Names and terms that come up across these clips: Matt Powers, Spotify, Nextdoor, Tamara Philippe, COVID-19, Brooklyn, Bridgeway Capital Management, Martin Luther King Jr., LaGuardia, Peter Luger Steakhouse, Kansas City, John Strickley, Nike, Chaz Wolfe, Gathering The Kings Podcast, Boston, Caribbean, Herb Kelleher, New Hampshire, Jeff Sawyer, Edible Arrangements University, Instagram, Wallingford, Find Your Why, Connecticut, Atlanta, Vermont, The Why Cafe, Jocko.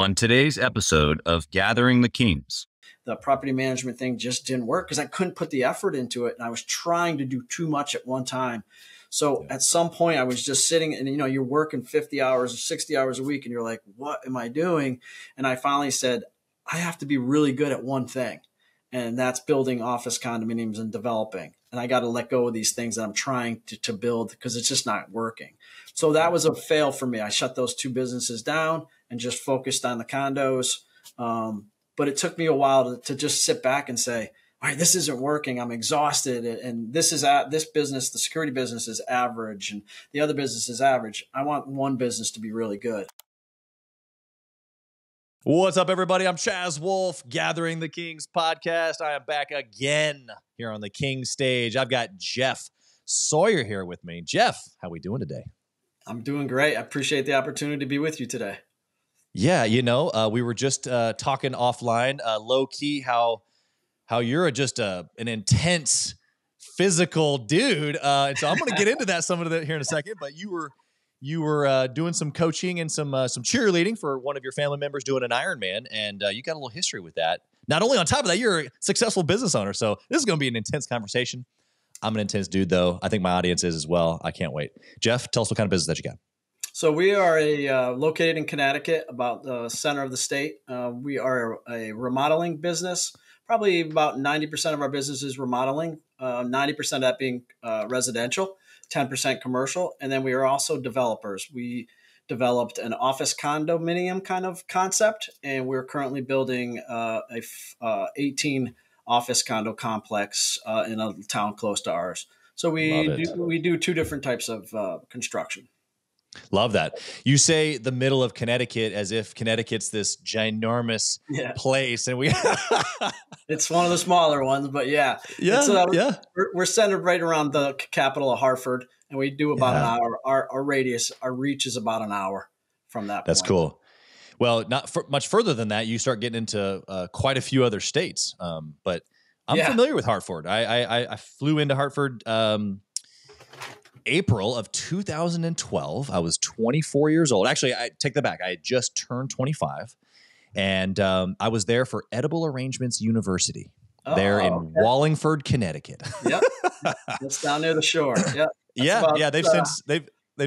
On today's episode of Gathering the Kings. The property management thing just didn't work because I couldn't put the effort into it. And I was trying to do too much at one time. So at some point I was just sitting and, you know, you're working 50 hours or 60 hours a week and you're like, what am I doing? And I finally said, I have to be really good at one thing. And that's building office condominiums and developing. And I got to let go of these things that I'm trying to build because it's just not working. So that was a fail for me. I shut those two businesses down and just focused on the condos. But it took me a while to just sit back and say, all right, this isn't working. I'm exhausted. And this is at this business, the security business is average and the other business is average. I want one business to be really good. What's up, everybody? I'm Chaz Wolfe, Gathering the Kings podcast. I am back again here on the King stage. I've got Jeff Sawyer here with me. Jeff, how we doing today? I'm doing great. I appreciate the opportunity to be with you today. Yeah, you know, we were just talking offline, low key, how you're just an intense physical dude, and so I'm going to get into that some of that here in a second. But you were doing some coaching and some cheerleading for one of your family members doing an Ironman, and you got a little history with that. Not only on top of that, you're a successful business owner, so this is going to be an intense conversation. I'm an intense dude, though. I think my audience is as well. I can't wait. Jeff, tell us what kind of business that you got. So we are located in Connecticut, about the center of the state. We are a remodeling business. Probably about 90% of our business is remodeling, 90% of that being residential, 10% commercial. And then we are also developers. We developed an office condominium kind of concept, and we're currently building a 18 office condo complex in a town close to ours. So we do two different types of construction. Love that. You say the middle of Connecticut as if Connecticut's this ginormous place. And we it's one of the smaller ones, but We're centered right around the capital of Hartford, and we do about an hour. Our radius, our reach is about an hour from that. That's point. Cool. Well, not much further than that. You start getting into quite a few other states, but I'm familiar with Hartford. I flew into Hartford April of 2012, I was 24 years old. Actually, I take that back. I had just turned 25, and I was there for Edible Arrangements University there in Wallingford, Connecticut. Yep, just down near the shore. Yep. Yeah. They've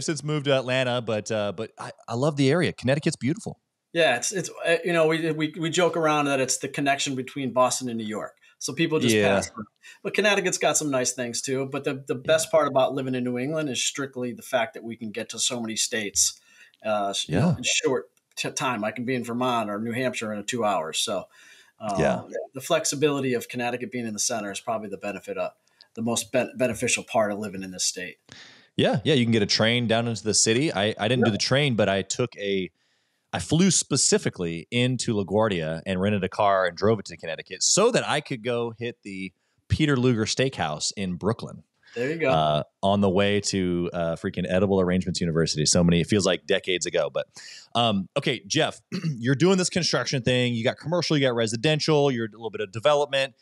since moved to Atlanta, but I love the area. Connecticut's beautiful. Yeah, it's you know, we joke around that it's the connection between Boston and New York. So people just pass through. But Connecticut's got some nice things too. But the best part about living in New England is strictly the fact that we can get to so many states in short time. I can be in Vermont or New Hampshire in 2 hours. So the flexibility of Connecticut being in the center is probably the most beneficial part of living in this state. Yeah, you can get a train down into the city. I didn't do the train, but I flew specifically into LaGuardia and rented a car and drove it to Connecticut so that I could go hit the Peter Luger Steakhouse in Brooklyn. There you go. On the way to freaking Edible Arrangements University. So many, it feels like decades ago. But okay, Jeff, you're doing this construction thing. You got commercial, you got residential, you're a little bit of development.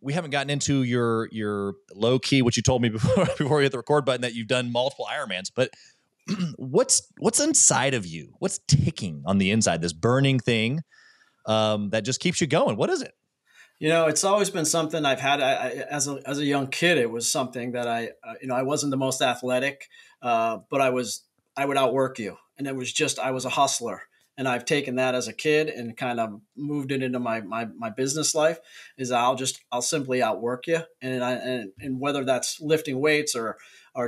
We haven't gotten into your low key, which you told me before we hit the record button that you've done multiple Ironmans, but what's inside of you? What's ticking on the inside, this burning thing that just keeps you going? What is it? You know, it's always been something I've had. As a young kid, it was something that I wasn't the most athletic, but I would outwork you. And it was just, I was a hustler. And I've taken that as a kid and kind of moved it into my business life is I'll simply outwork you. And whether that's lifting weights or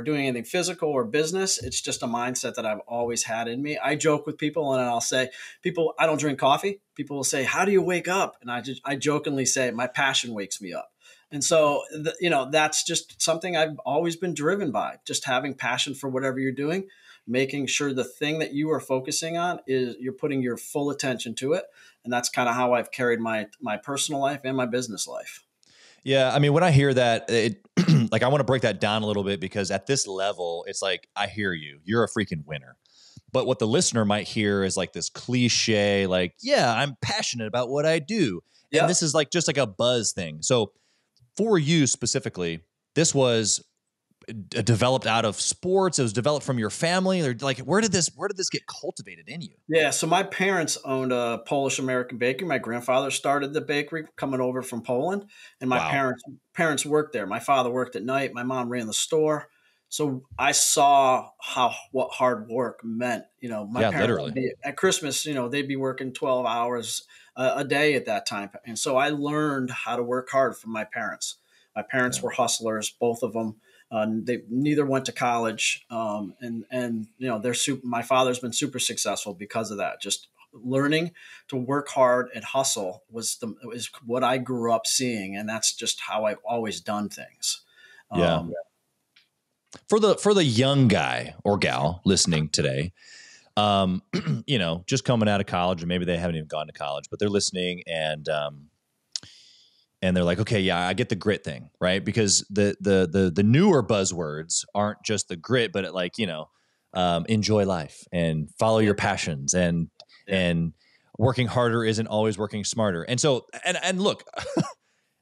doing anything physical or business, it's just a mindset that I've always had in me. I joke with people and I'll say, people, I don't drink coffee. People will say, how do you wake up? And I jokingly say, my passion wakes me up. And so, you know, that's just something I've always been driven by, just having passion for whatever you're doing, making sure the thing that you are focusing on is you're putting your full attention to it. And that's kind of how I've carried my personal life and my business life. Yeah. I mean, when I hear that, I want to break that down a little bit because at this level, it's like, I hear you, you're a freaking winner. But what the listener might hear is like this cliche, like, yeah, I'm passionate about what I do. Yeah. And this is like, just like a buzz thing. So for you specifically, this was developed out of sports? It was developed from your family? Or like, where did this get cultivated in you? Yeah. So my parents owned a Polish American bakery. My grandfather started the bakery coming over from Poland, and my wow. parents worked there. My father worked at night. My mom ran the store. So I saw what hard work meant. You know, my parents literally. At Christmas, you know, they'd be working 12 hours a day at that time. And so I learned how to work hard from my parents. My parents were hustlers, both of them. They neither went to college. And you know, my father's been super successful because of that. Just learning to work hard and hustle is what I grew up seeing. And that's just how I've always done things. For the young guy or gal listening today, you know, just coming out of college, or maybe they haven't even gone to college, but they're listening and they're like, okay, yeah, I get the grit thing, right? Because the newer buzzwords aren't just the grit, but it, like, you know, enjoy life and follow your passions and working harder isn't always working smarter. And so, and look,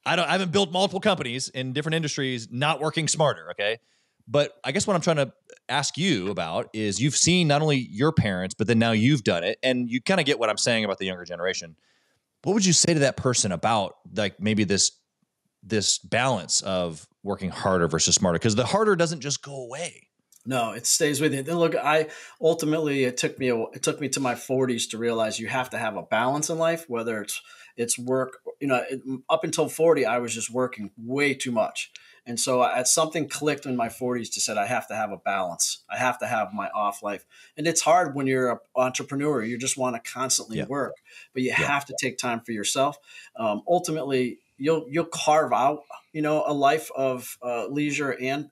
I haven't built multiple companies in different industries, not working smarter. Okay. But I guess what I'm trying to ask you about is you've seen not only your parents, but then now you've done it, and you kind of get what I'm saying about the younger generation. What would you say to that person about, like, maybe this balance of working harder versus smarter? Because the harder doesn't just go away. No, it stays with you. Then look, it took me to my 40s to realize you have to have a balance in life, whether it's work. You know, up until 40, I was just working way too much. And so something clicked in my 40s to said, I have to have a balance. I have to have my off life. And it's hard when you're an entrepreneur. You just want to constantly work, but you have to take time for yourself. Ultimately, you'll carve out, you know, a life of leisure and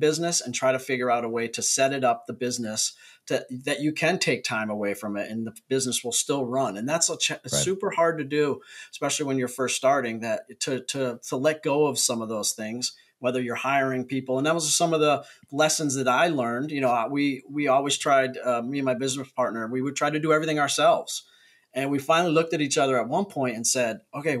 business, and try to figure out a way to set it up, the business, that you can take time away from it, and the business will still run. And that's super hard to do, especially when you're first starting, that to let go of some of those things, whether you're hiring people. And that was some of the lessons that I learned. You know, we always tried, me and my business partner, we would try to do everything ourselves. And we finally looked at each other at one point and said, okay,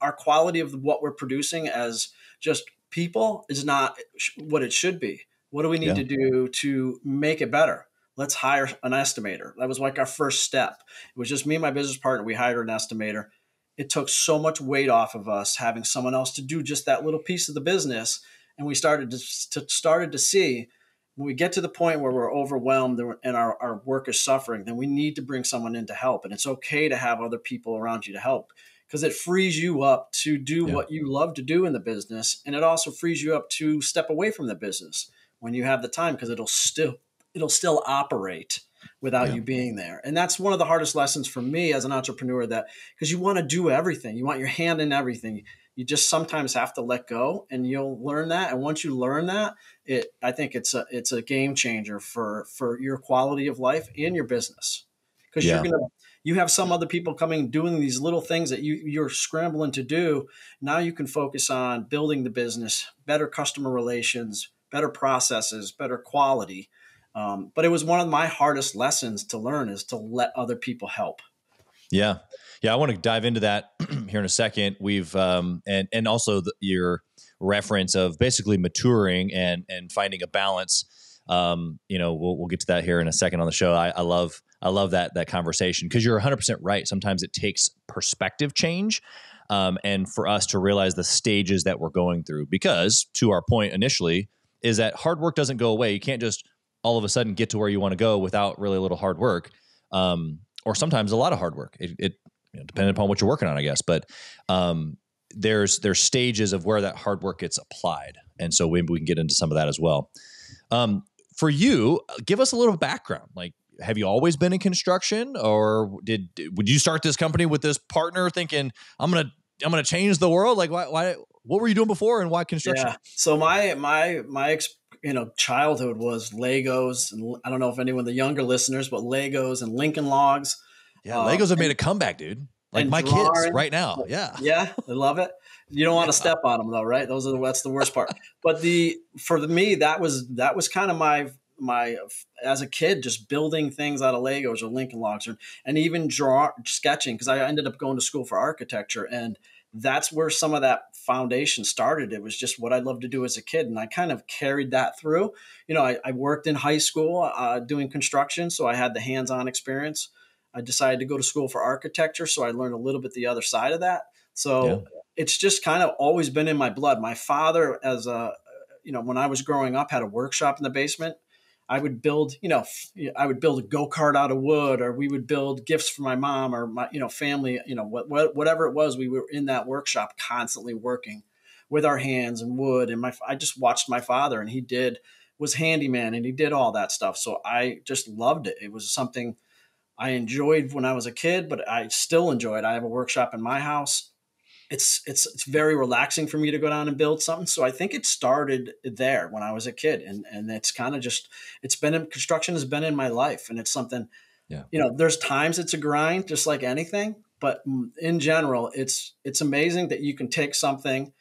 our quality of what we're producing as just people is not what it should be. What do we need to do to make it better? Let's hire an estimator. That was like our first step. It was just me and my business partner. We hired an estimator. It took so much weight off of us having someone else to do just that little piece of the business. And we started to see, when we get to the point where we're overwhelmed and our work is suffering, then we need to bring someone in to help. And it's okay to have other people around you to help, because it frees you up to do what you love to do in the business. And it also frees you up to step away from the business when you have the time, because it'll still operate without you being there. And that's one of the hardest lessons for me as an entrepreneur, that because you want to do everything, you want your hand in everything. You just sometimes have to let go, and you'll learn that. And once you learn that, I think it's a game changer for your quality of life and your business, because you have some other people coming, doing these little things that you're scrambling to do. Now you can focus on building the business, better customer relations, better processes, better quality. But it was one of my hardest lessons to learn, is to let other people help. Yeah. Yeah. I want to dive into that here in a second. We've, and also your reference of basically maturing and finding a balance. You know, we'll get to that here in a second on the show. I love that conversation, because you're 100% right. Sometimes it takes perspective change. And for us to realize the stages that we're going through, because to our point initially is that hard work doesn't go away. You can't just all of a sudden get to where you want to go without really a little hard work. Or sometimes a lot of hard work. It you know, depending upon what you're working on, I guess. But there's stages of where that hard work gets applied, and so we can get into some of that as well. For you, give us a little background. Like, have you always been in construction, or would you start this company with this partner thinking I'm gonna change the world? Like, why? What were you doing before, and why construction? Yeah. So my experience. You know, childhood was Legos. And I don't know if anyone of the younger listeners, but Legos and Lincoln Logs. Yeah, Legos have made a comeback, dude. Like my kids right now. Yeah. Yeah, they love it. You don't want to step on them though, right? That's the worst part. But for me, that was kind of my as a kid, just building things out of Legos or Lincoln Logs, and even sketching, because I ended up going to school for architecture, and that's where some of that foundation started. It was just what I loved to do as a kid. And I kind of carried that through. You know, I worked in high school doing construction, so I had the hands-on experience. I decided to go to school for architecture, so I learned a little bit the other side of that. So it's just kind of always been in my blood. My father, as a, you know, when I was growing up, had a workshop in the basement. I would build, you know, I would build a go-kart out of wood, or we would build gifts for my mom or my, you know, family, you know, whatever it was, we were in that workshop constantly working with our hands and wood. And I just watched my father, and was handyman, and he did all that stuff. So I just loved it. It was something I enjoyed when I was a kid, but I still enjoy it. I have a workshop in my house. It's very relaxing for me to go down and build something. So I think it started there when I was a kid, and it's kind of just, construction has been in my life, and it's something, you know, there's times it's a grind, just like anything, but in general, it's amazing that you can take something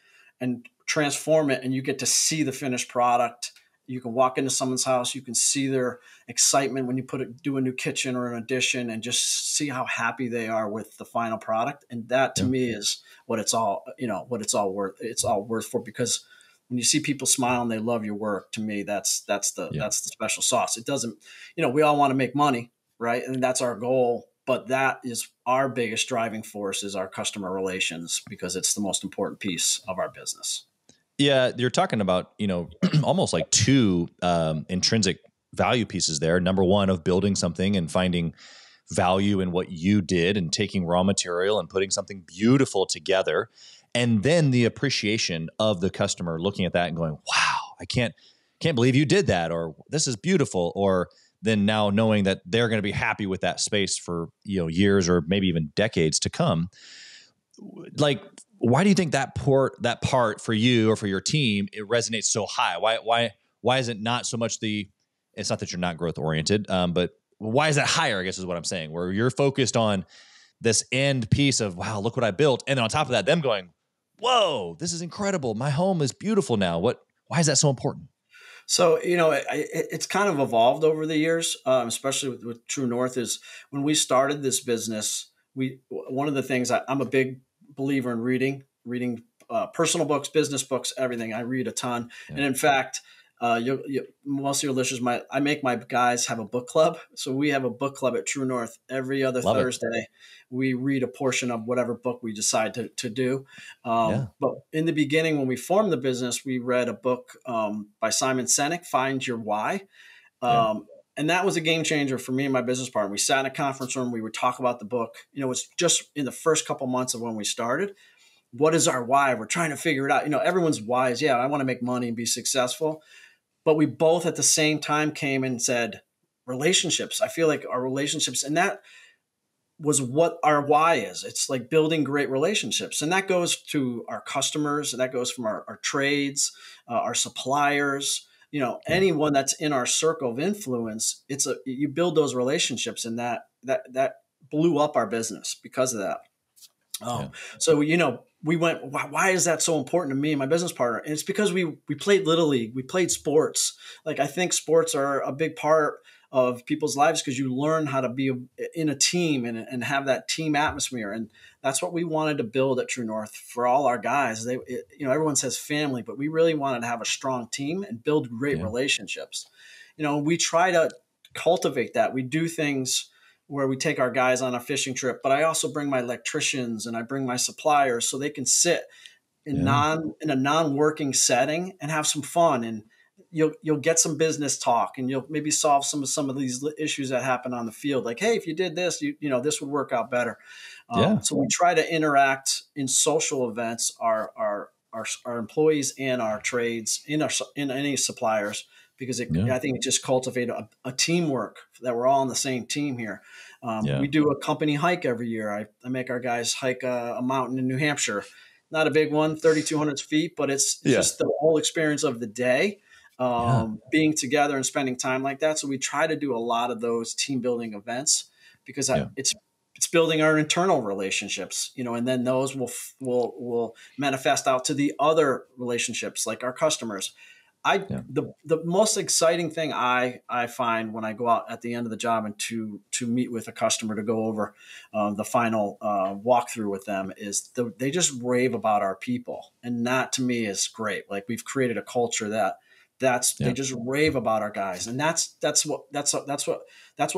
and transform it, and you get to see the finished product. You can walk into someone's house, you can see their excitement when you do a new kitchen or an addition, and just see how happy they are with the final product. And that to me is what it's all, you know, what it's all worth. It's all worth for, because when you see people smile and they love your work, to me, that's the special sauce. It doesn't, you know, we all want to make money, right? And that's our goal, but that is our biggest driving force, is our customer relations, because it's the most important piece of our business. Yeah. You're talking about, you know, almost like two intrinsic value pieces there. Number one, of building something and finding value in what you did and taking raw material and putting something beautiful together. And then the appreciation of the customer looking at that and going, wow, I can't believe you did that, or this is beautiful. Or then now knowing that they're going to be happy with that space for, you know, years or maybe even decades to come. Like, why do you think that part for you or for your team, it resonates so high? Why is it not so much it's not that you're not growth oriented, but why is that higher, I guess is what I'm saying, where you're focused on this end piece of, wow, look what I built. And then on top of that, them going, whoa, this is incredible. My home is beautiful now. Why is that so important? So, you know, it's kind of evolved over the years, especially with True North, is when we started this business, one of the things, I'm a big believer in reading personal books, business books, everything. I read a ton. Yeah. And in fact, most of your listeners I make my guys have a book club. So we have a book club at True North every other Thursday. We read a portion of whatever book we decide to do. But in the beginning, when we formed the business, we read a book by Simon Sinek, Find Your Why. And that was a game changer for me and my business partner. We sat in a conference room. We would talk about the book. You know, it's just in the first couple months of when we started. What is our why? We're trying to figure it out. You know, everyone's why is, I want to make money and be successful. But we both at the same time came and said, relationships. I feel like our relationships, and that was what our why is. It's like building great relationships. And that goes to our customers, and that goes from our trades, our suppliers, you know, anyone that's in our circle of influence. You build those relationships, and that blew up our business because of that. So, you know, we went, why is that so important to me and my business partner? And it's because we played Little League, we played sports. Like, I think sports are a big part of people's lives, because you learn how to be in a team and have that team atmosphere. And that's what we wanted to build at True North for all our guys. You know, everyone says family, but we really wanted to have a strong team and build great relationships. You know, we try to cultivate that. We do things where we take our guys on a fishing trip, but I also bring my electricians and I bring my suppliers, so they can sit in a non-working setting and have some fun, and you'll get some business talk, and you'll maybe solve some of these issues that happen on the field. Like, hey, if you did this, you know, this would work out better. So we try to interact in social events, our employees and our trades, in any suppliers, because I think it just cultivated a teamwork that we're all on the same team here. We do a company hike every year. I make our guys hike a mountain in New Hampshire. Not a big one, 3,200 feet, but it's just the whole experience of the day, being together and spending time like that. So we try to do a lot of those team building events, because it's building our internal relationships, you know, and then those will manifest out to the other relationships, like our customers. The most exciting thing I find when I go out at the end of the job and to meet with a customer to go over the final walkthrough with them is they just rave about our people. And that to me is great. Like, we've created a culture they just rave about our guys. And that's what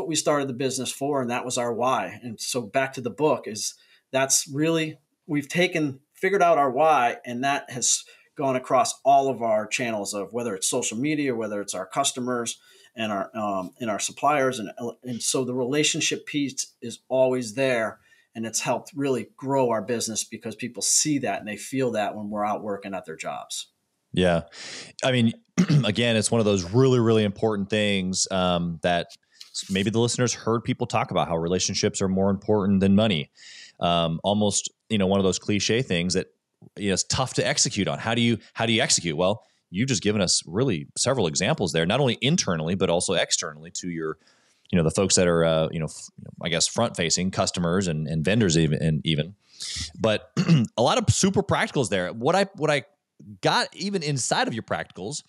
we started the business for. And that was our why. And so back to the book is that's really, we've figured out our why, and that has gone across all of our channels of whether it's social media, whether it's our customers and our suppliers. And so the relationship piece is always there, and it's helped really grow our business because people see that and they feel that when we're out working at their jobs. Yeah. I mean, again, it's one of those really, really important things that maybe the listeners heard people talk about, how relationships are more important than money. Almost, one of those cliche things that, it's tough to execute on. How do you execute? Well, you've just given us really several examples there, not only internally, but also externally to your, the folks that are, I guess, front facing customers and vendors even, but a lot of super practicals there. What I got even inside of your practicals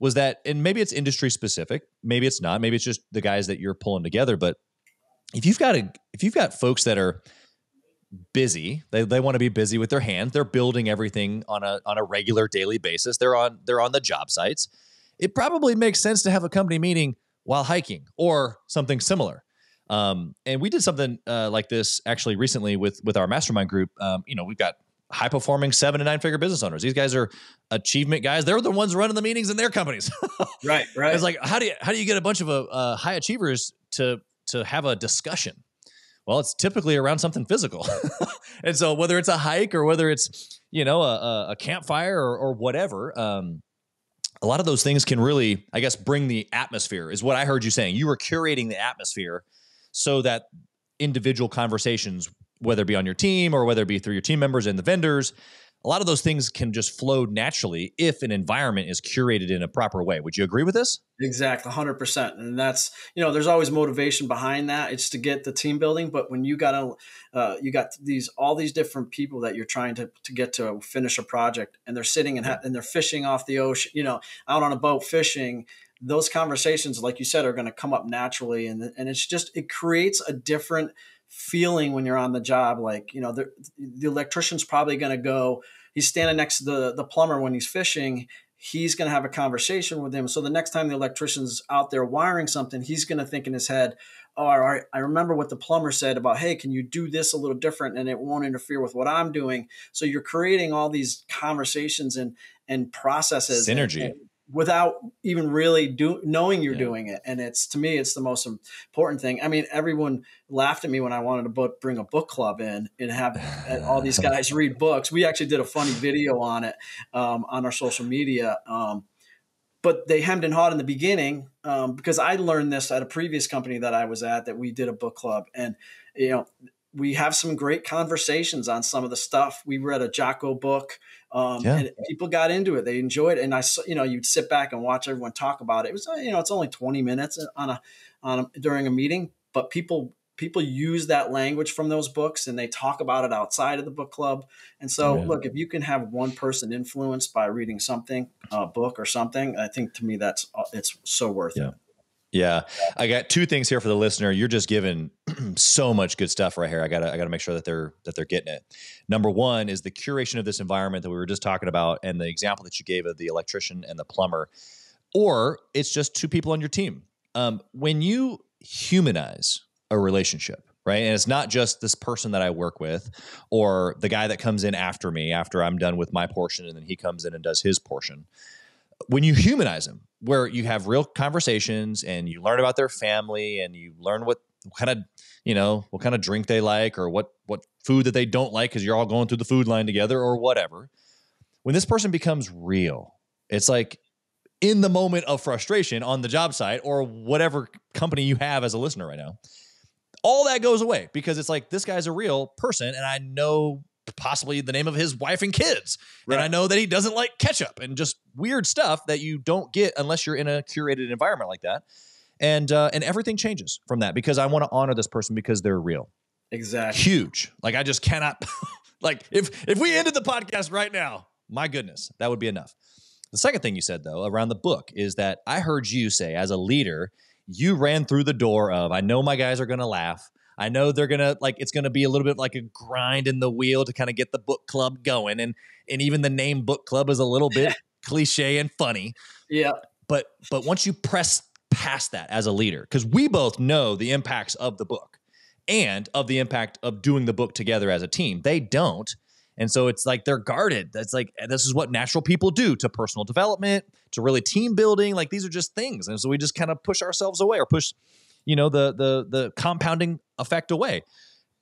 was that, and maybe it's industry specific, maybe it's not, maybe it's just the guys that you're pulling together. But if you've got folks that are busy, they want to be busy with their hands, they're building everything on a regular daily basis, they're on the job sites, it probably makes sense to have a company meeting while hiking or something similar. And we did something like this actually recently with our mastermind group. We've got high performing 7- to 9-figure business owners. These guys are achievement guys. They're the ones running the meetings in their companies. Right. It's like, how do you get a bunch of high achievers to have a discussion? Well, it's typically around something physical. And so whether it's a hike or whether it's, a campfire or whatever, a lot of those things can really, I guess, bring the atmosphere is what I heard you saying. You were curating the atmosphere so that individual conversations, whether it be on your team or whether it be through your team members and the vendors, a lot of those things can just flow naturally if an environment is curated in a proper way. Would you agree with this? Exactly. 100%. And that's, there's always motivation behind that. It's to get the team building. But when you got all these different people that you're trying to get to finish a project, and they're sitting and they're fishing off the ocean, out on a boat fishing, those conversations, like you said, are going to come up naturally. And it's just, it creates a different feeling when you're on the job. Like, the electrician's probably going to go, he's standing next to the plumber when he's fishing, he's going to have a conversation with him. So the next time the electrician's out there wiring something, he's going to think in his head, oh, all right, I remember what the plumber said about, hey, can you do this a little different? And it won't interfere with what I'm doing. So you're creating all these conversations and processes. Synergy. And without even really knowing you're doing it. And it's, to me, it's the most important thing. I mean, everyone laughed at me when I wanted to bring a book club in and have all these guys read books. We actually did a funny video on it on our social media. But they hemmed and hawed in the beginning because I learned this at a previous company that I was at, that we did a book club. And, we have some great conversations on some of the stuff. We read a Jocko book and people got into it. They enjoyed it. And you'd sit back and watch everyone talk about it. It was, it's only 20 minutes during a meeting, but people use that language from those books and they talk about it outside of the book club. And so look, if you can have one person influenced by reading something, a book or something, I think to me it's so worth it. Yeah. I got two things here for the listener. You're just giving so much good stuff right here. I gotta make sure that they're getting it. Number one is the curation of this environment that we were just talking about, and the example that you gave of the electrician and the plumber, or it's just two people on your team. When you humanize a relationship, right? And it's not just this person that I work with or the guy that comes in after me, after I'm done with my portion, and then he comes in and does his portion. When you humanize them, where you have real conversations and you learn about their family and you learn what kind of drink they like, or what food that they don't like, because you're all going through the food line together or whatever. When this person becomes real, it's like in the moment of frustration on the job site or whatever company you have as a listener right now, all that goes away, because it's like, this guy's a real person and I know possibly the name of his wife and kids. Right. And I know that he doesn't like ketchup and just weird stuff that you don't get unless you're in a curated environment like that. And everything changes from that, because I want to honor this person because they're real. Exactly. Huge. Like, I just cannot, like, if we ended the podcast right now, my goodness, that would be enough. The second thing you said, though, around the book is that I heard you say, as a leader, you ran through the door of, I know my guys are going to laugh. I know they're going to, like, it's going to be a little bit like a grind in the wheel to kind of get the book club going. And even the name book club is a little bit cliche and funny. Yeah. But once you press past that as a leader, because we both know the impacts of the book and of the impact of doing the book together as a team, they don't. And so it's like, they're guarded. That's like, this is what natural people do to personal development, to really team building. Like, these are just things. And so we just kind of push ourselves away or push, you know, the compounding effect away.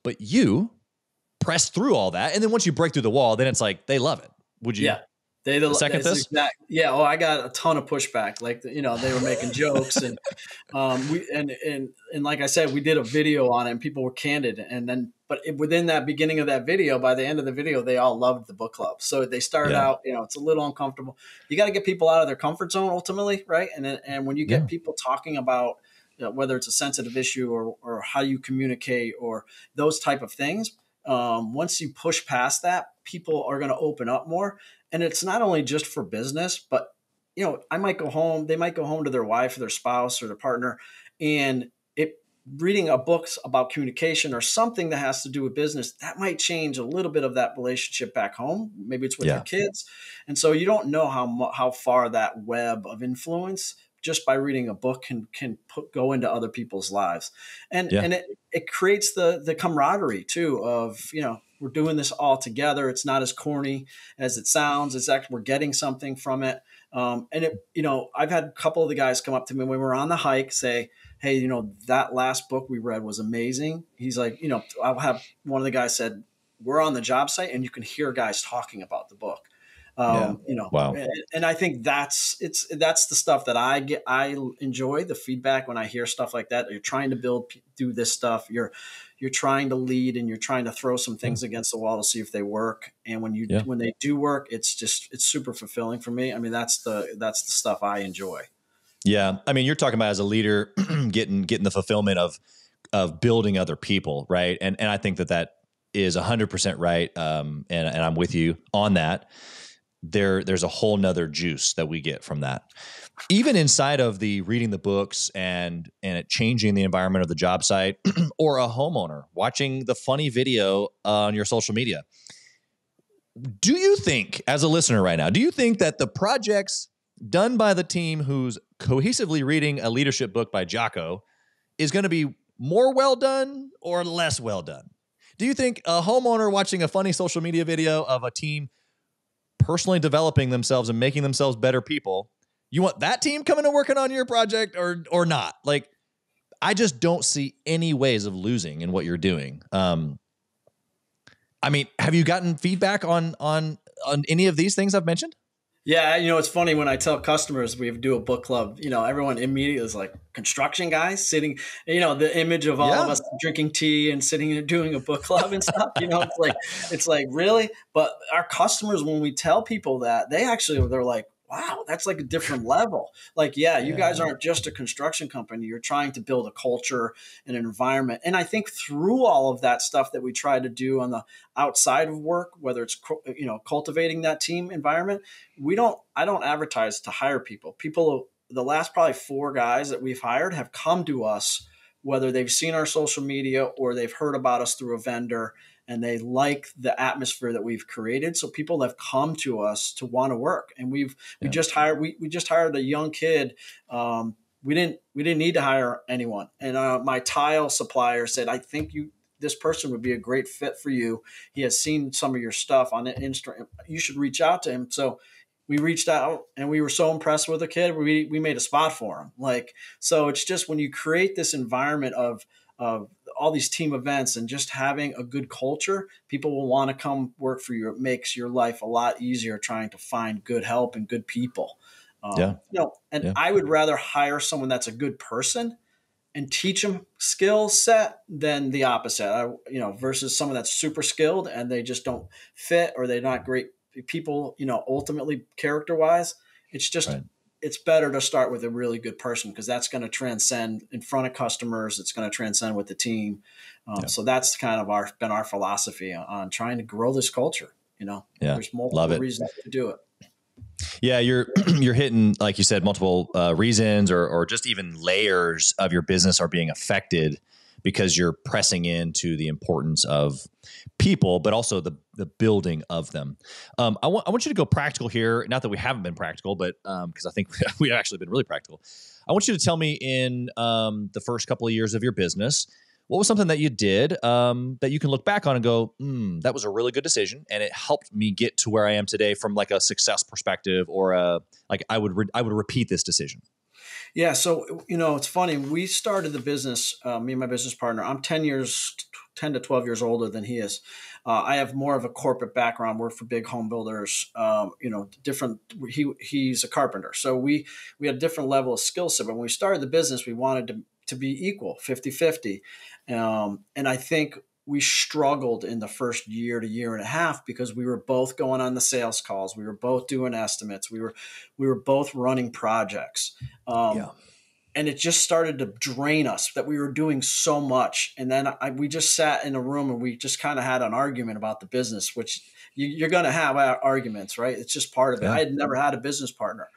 But you press through all that. And then once you break through the wall, then it's like, they love it. Would you? Yeah. They second this? Yeah. Oh, I got a ton of pushback. Like, you know, they were making jokes and, like I said, we did a video on it and people were candid. And then, but within that beginning of that video, by the end of the video, they all loved the book club. So they started out, you know, it's a little uncomfortable. You got to get people out of their comfort zone ultimately. Right. And then, and when you get people talking about, you know, whether it's a sensitive issue or how you communicate or those type of things, once you push past that, people are going to open up more. And it's not only just for business, but, you know, I might go home, they might go home to their wife or their spouse or their partner, and reading a book about communication or something that has to do with business, that might change a little bit of that relationship back home. Maybe it's with your kids. And so you don't know how far that web of influence just by reading a book can go into other people's lives. And it creates the camaraderie too of, you know, we're doing this all together. It's not as corny as it sounds. It's actually, we're getting something from it. You know, I've had a couple of the guys come up to me when we were on the hike, say, hey, you know, that last book we read was amazing. He's like, you know, I'll have one of the guys said, we're on the job site and you can hear guys talking about the book. You know, and I think that's the stuff that I get. I enjoy the feedback when I hear stuff like that. You're trying to do this stuff. You're trying to lead and you're trying to throw some things against the wall to see if they work. And when they do work, it's super fulfilling for me. I mean, that's the stuff I enjoy. Yeah. I mean, you're talking about as a leader, getting the fulfillment of building other people. Right. And I think that is 100% right. And I'm with you on that. There's a whole nother juice that we get from that. Even inside of the reading the books and it changing the environment of the job site or a homeowner watching the funny video on your social media. Do you think, as a listener right now, do you think that the projects done by the team who's cohesively reading a leadership book by Jocko is going to be more well done or less well done? Do you think a homeowner watching a funny social media video of a team personally developing themselves and making themselves better people, you want that team coming and working on your project or not? Like, I just don't see any ways of losing in what you're doing. I mean, have you gotten feedback on any of these things I've mentioned? Yeah. You know, it's funny when I tell customers we do a book club, you know, everyone immediately is like, construction guys sitting, you know, the image of all of us drinking tea and sitting and doing a book club and stuff, you know, it's like really, but our customers, when we tell people that, they're like, wow, that's like a different level. Like, you guys aren't just a construction company. You're trying to build a culture and an environment. And I think through all of that stuff that we try to do on the outside of work, whether it's, you know, cultivating that team environment, I don't advertise to hire people. The last probably 4 guys that we've hired have come to us, whether they've seen our social media or they've heard about us through a vendor, and they like the atmosphere that we've created. So people have come to us to want to work. And we just hired a young kid. We didn't need to hire anyone. And my tile supplier said, I think this person would be a great fit for you. He has seen some of your stuff on Instagram. You should reach out to him. So we reached out and we were so impressed with the kid. We made a spot for him. Like, so it's just when you create this environment of all these team events and just having a good culture, people will want to come work for you. It makes your life a lot easier trying to find good help and good people. I would rather hire someone that's a good person and teach them skill set than the opposite, versus someone that's super skilled and they just don't fit or they're not great people, you know, ultimately character wise. It's just, It's better to start with a really good person because that's going to transcend in front of customers. It's going to transcend with the team. So that's kind of been our philosophy on trying to grow this culture. You know, there's multiple reasons to do it. Yeah, you're hitting, like you said, multiple reasons or just even layers of your business are being affected because you're pressing into the importance of people, but also the building of them. I want you to go practical here. Not that we haven't been practical, but because I think we've actually been really practical. I want you to tell me in the first couple of years of your business, what was something that you did that you can look back on and go, that was a really good decision, and it helped me get to where I am today from like a success perspective, or I would repeat this decision. Yeah. So, you know, it's funny. We started the business, me and my business partner. I'm 10 to 12 years older than he is. I have more of a corporate background, work for big home builders, you know, different, he's a carpenter. So we had a different level of skill set. When we started the business, we wanted to be equal, 50-50. And I think we struggled in the first year to year and a half because we were both going on the sales calls. We were both doing estimates. We were both running projects. And it just started to drain us that we were doing so much. And then we just sat in a room and we just kind of had an argument about the business, which you're going to have arguments, right? It's just part of it. Yeah. I had never had a business partner,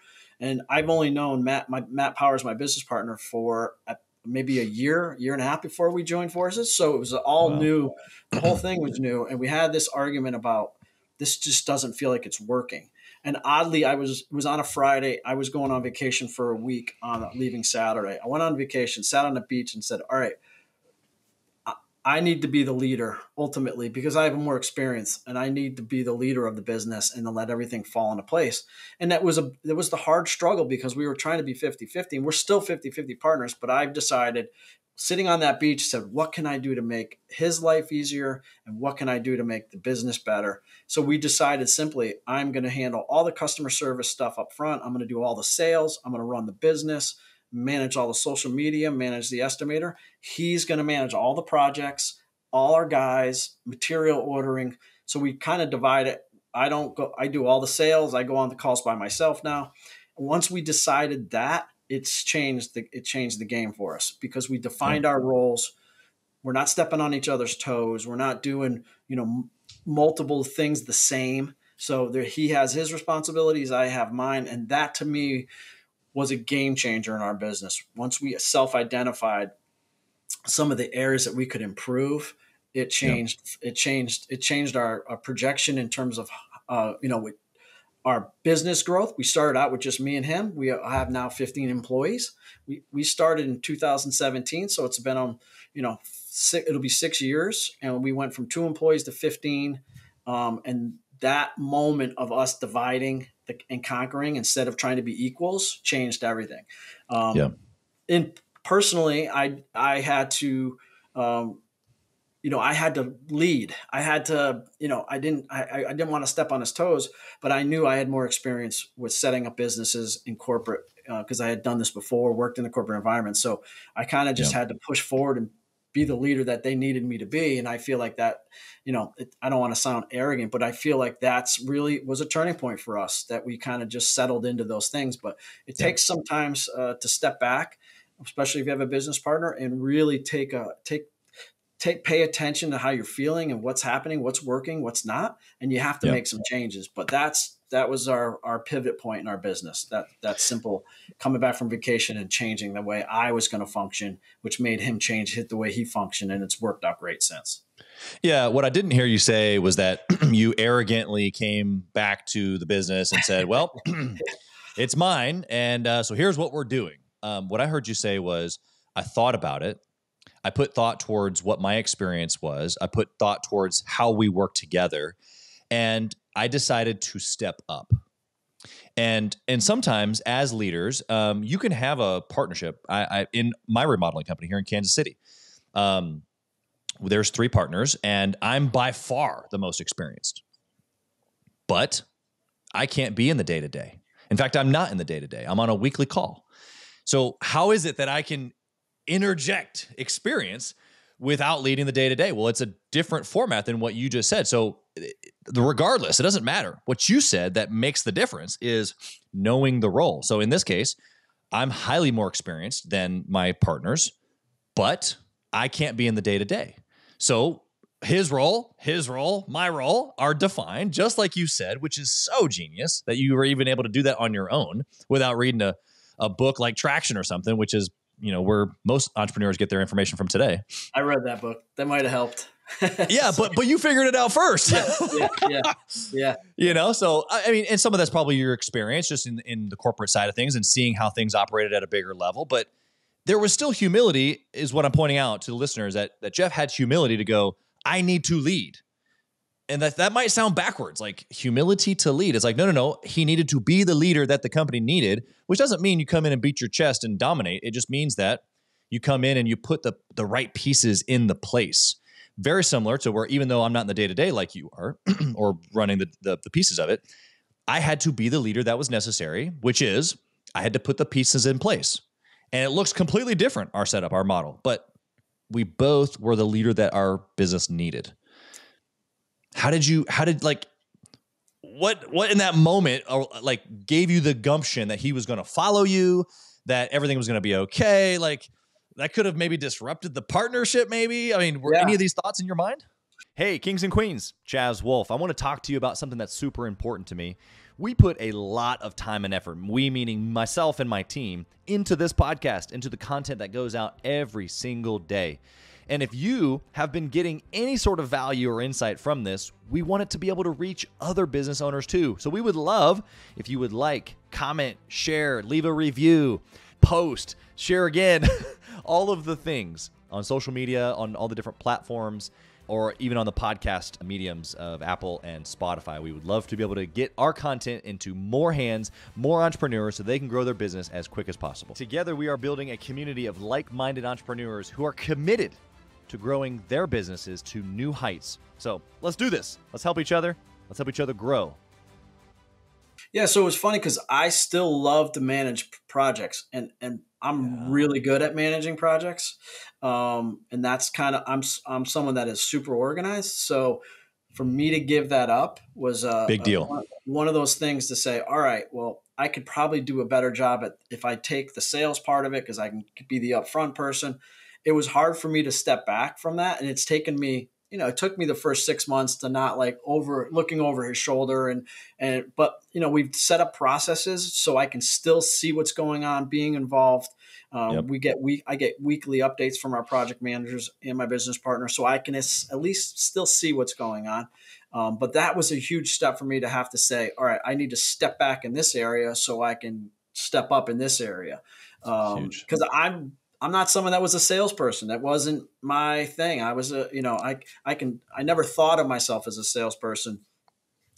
and I've only known Matt Powers, my business partner, for maybe a year and a half before we joined forces. So it was all new. The whole thing was new. And we had this argument about this just doesn't feel like it's working. And oddly, it was on a Friday. I was going on vacation for a week, leaving Saturday. I went on vacation, sat on the beach and said, all right, I need to be the leader ultimately because I have more experience and I need to be the leader of the business and to let everything fall into place. And that was the hard struggle because we were trying to be 50-50 and we're still 50-50 partners, but I've decided sitting on that beach said, what can I do to make his life easier? And what can I do to make the business better? So we decided simply, I'm going to handle all the customer service stuff up front. I'm going to do all the sales. I'm going to run the business, manage all the social media, manage the estimator. He's going to manage all the projects, all our guys, material ordering. So we kind of divide it. I do all the sales. I go on the calls by myself now. Once we decided that, it changed the game for us because we defined our roles. We're not stepping on each other's toes. We're not doing, you know, multiple things the same. So there, he has his responsibilities. I have mine. And that to me was a game changer in our business. Once we self-identified some of the areas that we could improve, it changed our projection in terms of, you know, our business growth. We started out with just me and him. We have now 15 employees. We started in 2017. So it's been, you know, it'll be 6 years. And we went from 2 employees to 15. And that moment of us dividing and conquering instead of trying to be equals changed everything. And personally, I had to, you know, I had to lead. I had to, you know, I didn't want to step on his toes, but I knew I had more experience with setting up businesses in corporate because I had done this before, worked in the corporate environment. So I kind of just had to push forward and be the leader that they needed me to be. And I feel like that, you know, I don't want to sound arrogant, but I feel like that's really was a turning point for us that we kind of just settled into those things. But it takes sometimes to step back, especially if you have a business partner, and really pay attention to how you're feeling and what's happening, what's working, what's not. And you have to make some changes, but that was our pivot point in our business. That simple coming back from vacation and changing the way I was going to function, which made him hit the way he functioned. And it's worked out great since. Yeah. What I didn't hear you say was that you arrogantly came back to the business and said, well, it's mine. And so here's what we're doing. What I heard you say was, I thought about it. I put thought towards what my experience was. I put thought towards how we work together. And I decided to step up. And sometimes as leaders, you can have a partnership. I in my remodeling company here in Kansas City, there's 3 partners and I'm by far the most experienced, but I can't be in the day-to-day. In fact, I'm not in the day-to-day. I'm on a weekly call. So how is it that I can interject experience without leading the day-to-day? Well, it's a different format than what you just said. So regardless, it doesn't matter. What you said that makes the difference is knowing the role. So in this case, I'm highly more experienced than my partners, but I can't be in the day-to-day. So his role, my role are defined, just like you said, which is so genius that you were even able to do that on your own without reading a book like Traction or something, which is, you know, where most entrepreneurs get their information from today. I read that book. That might have helped. Yeah, but you figured it out first. Yeah. You know, so I mean, and some of that's probably your experience just in the corporate side of things and seeing how things operated at a bigger level. But there was still humility, is what I'm pointing out to the listeners, that Jeff had humility to go, I need to lead. And that might sound backwards, like humility to lead. It's like, no. He needed to be the leader that the company needed, which doesn't mean you come in and beat your chest and dominate. It just means that you come in and you put the right pieces in the place. Very similar to where, even though I'm not in the day-to-day like you are or running the pieces of it, I had to be the leader that was necessary, which is I had to put the pieces in place. And it looks completely different, our setup, our model, but we both were the leader that our business needed. What in that moment, gave you the gumption that he was going to follow you, that everything was going to be okay? Like, that could have maybe disrupted the partnership, maybe? I mean, were any of these thoughts in your mind? Hey, kings and queens, Chaz Wolfe. I want to talk to you about something that's super important to me. We put a lot of time and effort, we meaning myself and my team, into this podcast, into the content that goes out every single day. And if you have been getting any sort of value or insight from this, we want it to be able to reach other business owners too. So we would love if you would like, comment, share, leave a review, post, share again, all of the things on social media, on all the different platforms, or even on the podcast mediums of Apple and Spotify. We would love to be able to get our content into more hands, more entrepreneurs, so they can grow their business as quick as possible. Together, we are building a community of like-minded entrepreneurs who are committed to growing their businesses to new heights. So let's do this. Let's help each other. Let's help each other grow. Yeah, so it was funny because I still love to manage projects, and I'm really good at managing projects. And that's kind of, I'm someone that is super organized. So for me to give that up was a big deal. One of those things to say, all right, well, I could probably do a better job if I take the sales part of it, because I can be the upfront person. It was hard for me to step back from that. And it's taken me, you know, it took me the first 6 months to not looking over his shoulder but you know, we've set up processes so I can still see what's going on, being involved. Yep. I get weekly updates from our project managers and my business partner, so I can at least still see what's going on. But that was a huge step for me to have to say, all right, I need to step back in this area so I can step up in this area. Because I'm not someone that was a salesperson. That wasn't my thing. I was I never thought of myself as a salesperson.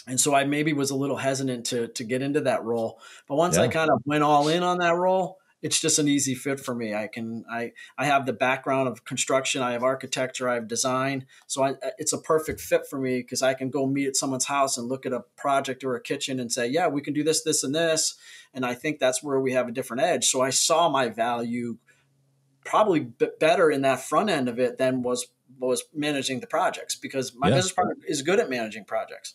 And so I maybe was a little hesitant to get into that role. But once I kind of went all in on that role, it's just an easy fit for me. I have the background of construction. I have architecture, I have design. So it's a perfect fit for me, because I can go meet at someone's house and look at a project or a kitchen and say, yeah, we can do this, this, and this. And I think that's where we have a different edge. So I saw my value probably better in that front end of it than was managing the projects, because my business partner is good at managing projects.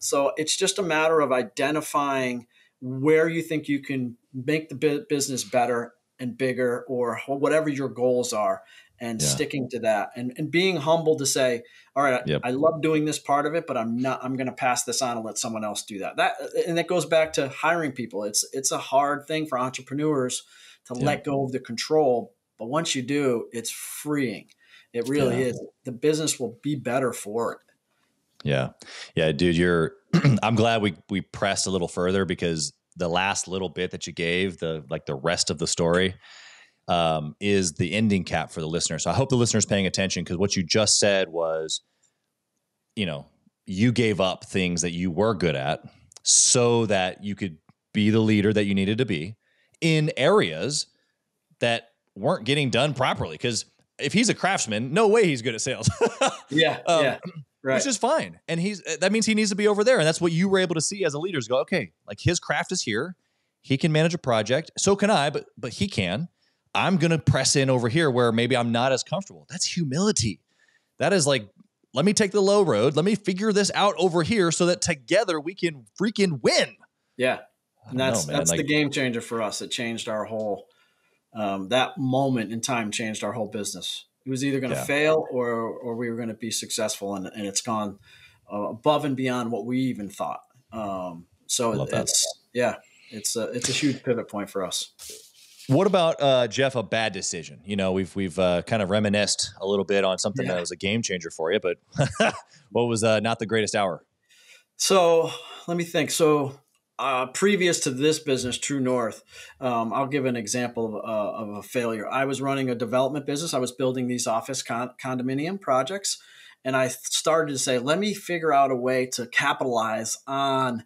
So it's just a matter of identifying where you think you can make the business better and bigger, or whatever your goals are, and sticking to that, and being humble to say, all right, I love doing this part of it, but I'm going to pass this on and let someone else do that. And that goes back to hiring people. It's a hard thing for entrepreneurs to let go of the control. But once you do, it's freeing. It really is. The business will be better for it. Yeah. Yeah, dude, I'm glad we pressed a little further, because the last little bit that you gave, the rest of the story, is the ending cap for the listener. So I hope the listener's paying attention, because what you just said was, you know, you gave up things that you were good at so that you could be the leader that you needed to be in areas that weren't getting done properly. Because if he's a craftsman, no way he's good at sales. Right. Which is fine. And that means he needs to be over there. And that's what you were able to see as a leader, is go, okay, like, his craft is here. He can manage a project. So can I, but he can. I'm going to press in over here where maybe I'm not as comfortable. That's humility. That is like, let me take the low road. Let me figure this out over here so that together we can freaking win. Yeah. And that's the game changer for us. It changed our whole, that moment in time changed our whole business. It was either going to fail or we were going to be successful. And it's gone above and beyond what we even thought. So it's a huge pivot point for us. What about, Jeff, a bad decision? You know, we've kind of reminisced a little bit on something that was a game changer for you, but what was not the greatest hour? So let me think. So previous to this business, True North, I'll give an example of a failure. I was running a development business. I was building these office condominium projects, and I started to say, let me figure out a way to capitalize on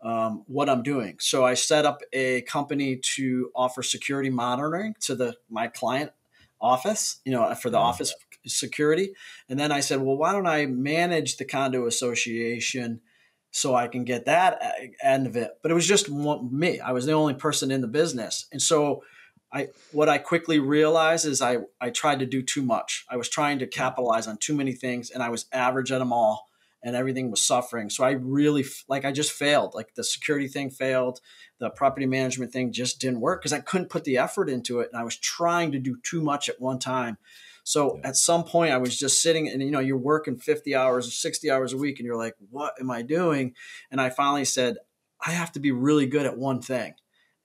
what I'm doing. So I set up a company to offer security monitoring to my client office, you know, for the office security. And then I said, well, why don't I manage the condo association so I can get that end of it? But it was just me. I was the only person in the business. And so what I quickly realized is I tried to do too much. I was trying to capitalize on too many things, and I was average at them all. And everything was suffering. So I really, I just failed. Like the security thing failed. The property management thing just didn't work because I couldn't put the effort into it. And I was trying to do too much at one time. So at some point I was just sitting and, you know, you're working 50 hours or 60 hours a week and you're like, what am I doing? And I finally said, I have to be really good at one thing.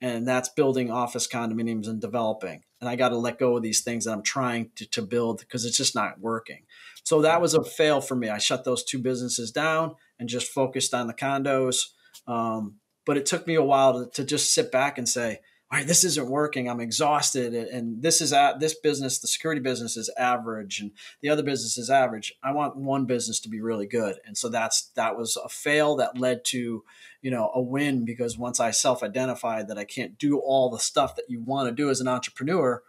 And that's building office condominiums and developing. And I got to let go of these things that I'm trying to build because it's just not working. So that was a fail for me. I shut those two businesses down and just focused on the condos. But it took me a while to just sit back and say, all right, this isn't working. I'm exhausted. And this business, the security business is average and the other business is average. I want one business to be really good. And so that was a fail that led to, you know, a win, because once I self-identified that I can't do all the stuff that you want to do as an entrepreneur,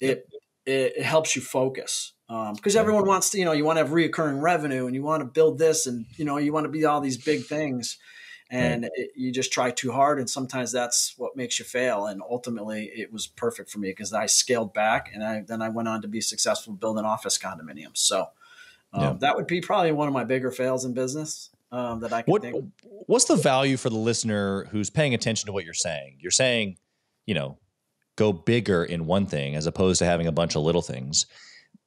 it helps you focus. Because everyone wants to, you know, you want to have reoccurring revenue and you want to build this and, you know, you want to be all these big things. And you just try too hard. And sometimes that's what makes you fail. And ultimately it was perfect for me because I scaled back and then I went on to be successful building office condominiums. So that would be probably one of my bigger fails in business that I can think of. What's the value for the listener who's paying attention to what you're saying? You're saying, you know, go bigger in one thing as opposed to having a bunch of little things.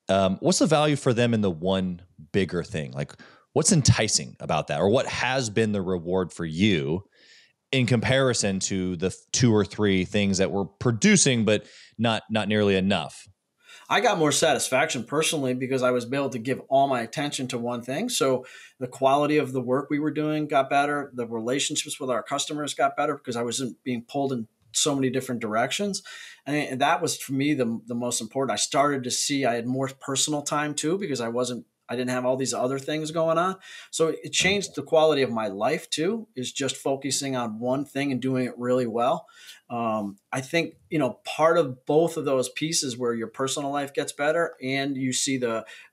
What's the value for them in the one bigger thing? Like, what's enticing about that, or what has been the reward for you in comparison to the two or three things that we're producing, but not nearly enough? I got more satisfaction personally because I was able to give all my attention to one thing. So the quality of the work we were doing got better. The relationships with our customers got better because I wasn't being pulled in so many different directions. And that was for me, the most important. I started to see I had more personal time too, because I didn't have all these other things going on. So it changed the quality of my life too, is just focusing on one thing and doing it really well. I think, you know, part of both of those pieces where your personal life gets better and you see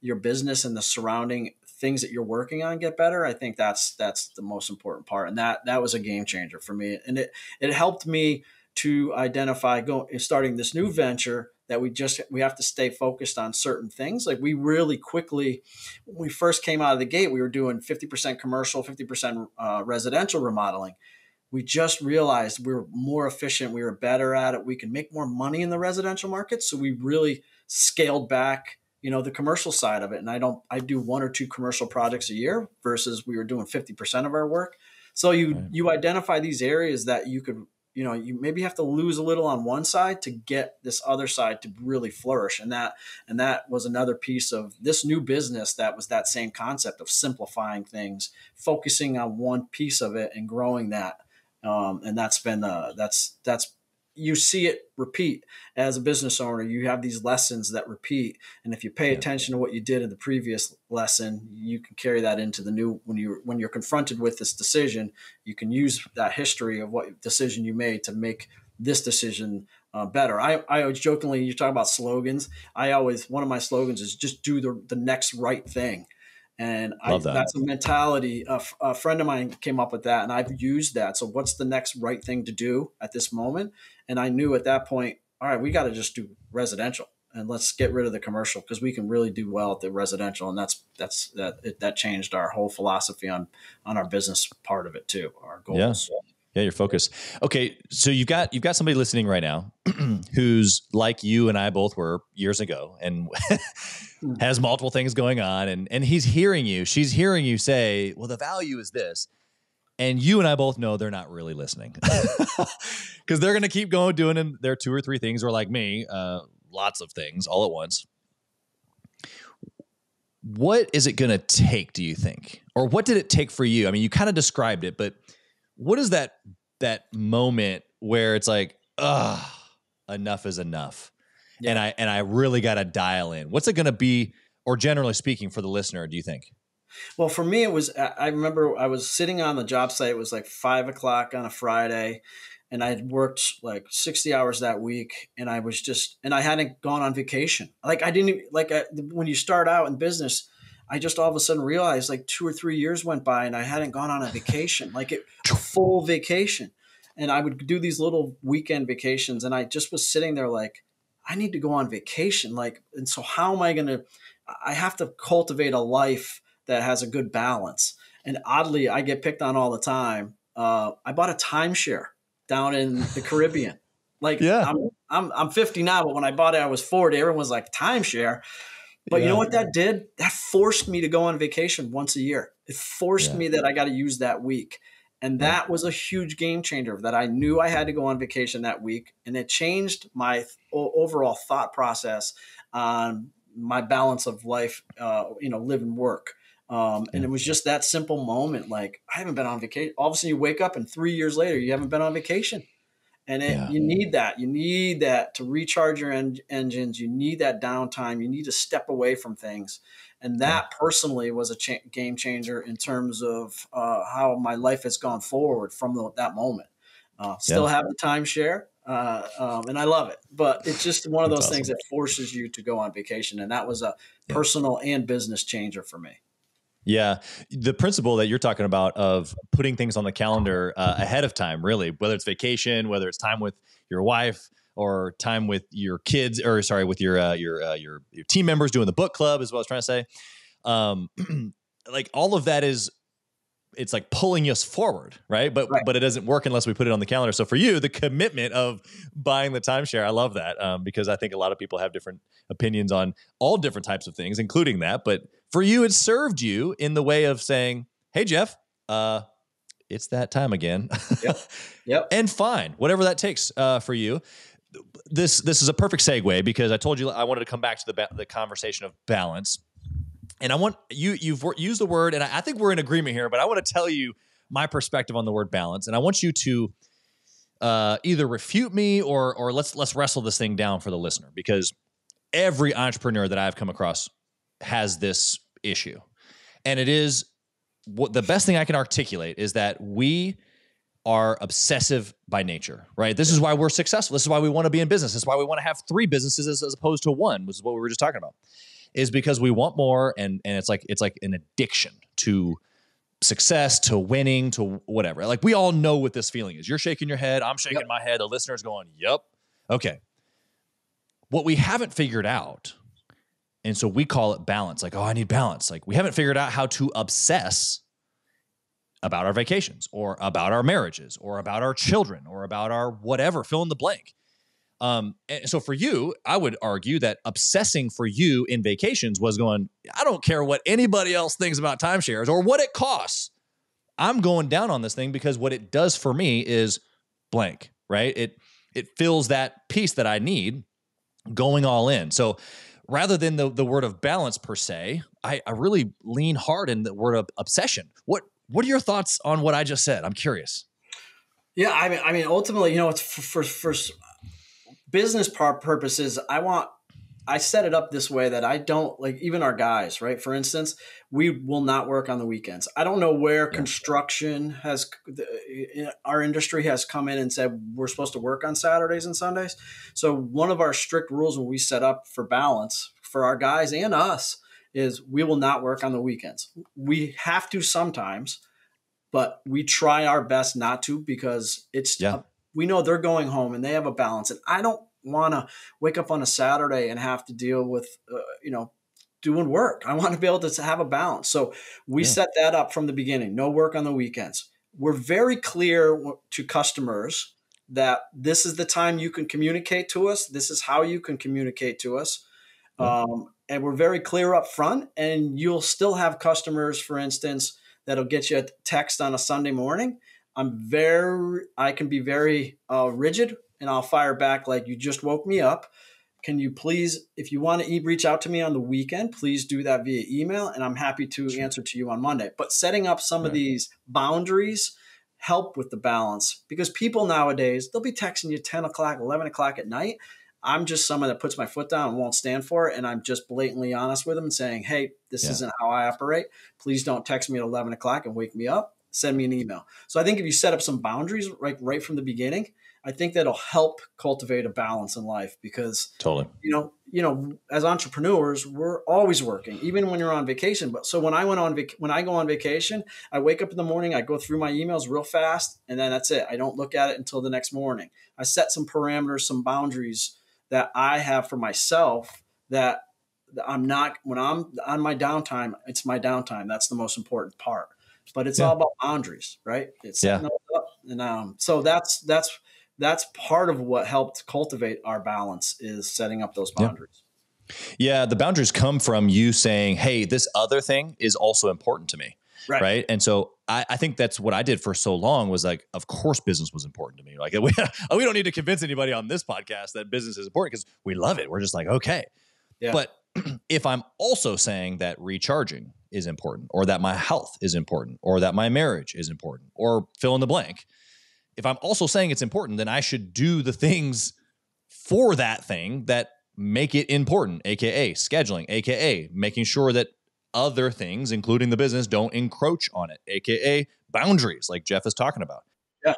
your business and the surrounding things that you're working on get better. I think that's the most important part. And that was a game changer for me. And it helped me to identify starting this new venture that we have to stay focused on certain things. Like we really quickly, when we first came out of the gate, we were doing 50% commercial, 50% residential remodeling. We just realized we were more efficient. We were better at it. We could make more money in the residential market. So we really scaled back, you know, the commercial side of it. And I do one or two commercial projects a year versus we were doing 50% of our work. So you identify these areas that you could, you know, you maybe have to lose a little on one side to get this other side to really flourish. And that was another piece of this new business that was that same concept of simplifying things, focusing on one piece of it and growing that. And that's been, you see it repeat as a business owner. You have these lessons that repeat. And if you pay attention to what you did in the previous lesson, you can carry that into the new. When you're confronted with this decision, you can use that history of what decision you made to make this decision better. I always jokingly, you talk about slogans. One of my slogans is just do the next right thing. And that's a mentality. A friend of mine came up with that, and I've used that. So what's the next right thing to do at this moment? And I knew at that point, all right, we got to just do residential and let's get rid of the commercial because we can really do well at the residential. And that changed our whole philosophy on our business part of it too, our goals. Yeah. Yeah, your focus. Okay, so you've got somebody listening right now who's like you and I both were years ago and has multiple things going on, and he's hearing you, she's hearing you say, well, the value is this. And you and I both know they're not really listening because they're going to keep going doing their two or three things, or like me, lots of things all at once. What is it going to take, do you think? Or what did it take for you? I mean, you kind of described it, but what is that moment where it's like, enough is enough. Yeah. And I really got to dial in. What's it going to be? Or generally speaking for the listener, do you think? Well, for me, it was, I remember I was sitting on the job site. It was like 5 o'clock on a Friday and I had worked like 60 hours that week. And I was just, and I hadn't gone on vacation. Like I didn't, like I, when you start out in business, I just all of a sudden realized like 2 or 3 years went by and I hadn't gone on a vacation, like a full vacation. And I would do these little weekend vacations. And I just was sitting there like, I need to go on vacation. Like, and so how am I going to, I have to cultivate a life that has a good balance. And oddly, I get picked on all the time. I bought a timeshare down in the Caribbean. Like yeah. I'm 50 now, but when I bought it, I was 40. Everyone was like, timeshare. But yeah. You know what that did? That forced me to go on vacation once a year. It forced me that I got to use that week. And that was a huge game changer that I knew I had to go on vacation that week. And it changed my overall thought process on my balance of life, live and work. And it was just that simple moment. Like I haven't been on vacation. All of a sudden you wake up and 3 years later, you haven't been on vacation. And you need that. You need that to recharge your engines. You need that downtime. You need to step away from things. And that personally was a game changer in terms of how my life has gone forward from that moment. Still have the timeshare. And I love it, but it's just one of those things that forces you to go on vacation. And that was a personal and business changer for me. Yeah. The principle that you're talking about of putting things on the calendar ahead of time, really, whether it's vacation, whether it's time with your wife or time with your kids, or sorry, with your team members doing the book club is what I was trying to say. Like all of that is, it's like pulling us forward. Right. But it doesn't work unless we put it on the calendar. So for you, the commitment of buying the timeshare, I love that because I think a lot of people have different opinions on all different types of things, including that. But for you, it served you in the way of saying, hey, Jeff, it's that time again. Yep. And fine, whatever that takes for you. This is a perfect segue because I told you I wanted to come back to the conversation of balance. And I want you've used the word, and I think we're in agreement here, but I want to tell you my perspective on the word balance. And I want you to either refute me or let's wrestle this thing down for the listener, because every entrepreneur that I've come across has this issue. And it is the best thing I can articulate is that we are obsessive by nature, right? This is why we're successful. This is why we want to be in business. This is why we want to have 3 businesses as opposed to 1, which is what we were just talking about. Is because we want more, and it's like an addiction to success, to winning, to whatever. Like we all know what this feeling is. You're shaking your head, I'm shaking my head, the listener's going, yep, okay. What we haven't figured out, and so we call it balance, like, oh, I need balance. Like we haven't figured out how to obsess about our vacations or about our marriages or about our children or about our whatever, fill in the blank. And so for you, I would argue that obsessing for you in vacations was going, I don't care what anybody else thinks about timeshares or what it costs. I'm going down on this thing because what it does for me is blank, right? It fills that piece that I need going all in. So rather than the word of balance per se, I really lean hard in the word of obsession. What are your thoughts on what I just said? I'm curious. Yeah. I mean, ultimately, you know, it's for business purposes, I set it up this way that I don't like even our guys, right? For instance, we will not work on the weekends. I don't know where construction has, our industry has come in and said, we're supposed to work on Saturdays and Sundays. So one of our strict rules when we set up for balance for our guys and us is we will not work on the weekends. We have to sometimes, but we try our best not to because it's we know they're going home and they have a balance. And I don't want to wake up on a Saturday and have to deal with, doing work. I want to be able to have a balance. So we set that up from the beginning. No work on the weekends. we're very clear to customers that this is the time you can communicate to us. This is how you can communicate to us. And we're very clear up front, and you'll still have customers, for instance, that'll get you a text on a Sunday morning. I can be very rigid, and I'll fire back like, you just woke me up. Can you please, if you want to reach out to me on the weekend, please do that via email, and I'm happy to answer to you on Monday. But setting up some of these boundaries help with the balance, because people nowadays, they'll be texting you 10 o'clock, 11 o'clock at night. I'm just someone that puts my foot down and won't stand for it. And I'm just blatantly honest with them and saying, hey, this isn't how I operate. Please don't text me at 11 o'clock and wake me up. Send me an email. So I think if you set up some boundaries right from the beginning, I think that'll help cultivate a balance in life, because you know, as entrepreneurs, we're always working, even when you're on vacation. But so when I go on vacation, I wake up in the morning, I go through my emails real fast, and then that's it. I don't look at it until the next morning. I set some parameters, some boundaries that I have for myself, that I'm not, when I'm on my downtime, it's my downtime. That's the most important part. But it's all about boundaries, right? It's setting up, and so that's part of what helped cultivate our balance, is setting up those boundaries. Yeah, the boundaries come from you saying, hey, this other thing is also important to me. Right. And so I think that's what I did for so long, was like, of course, business was important to me. Like, we don't need to convince anybody on this podcast that business is important, because we love it. We're just like, okay. Yeah. But if I'm also saying that recharging is important, or that my health is important, or that my marriage is important, or fill in the blank, if I'm also saying it's important, then I should do the things for that thing that make it important, AKA scheduling, AKA making sure that other things, including the business, don't encroach on it, AKA boundaries, like Jeff is talking about. Yeah.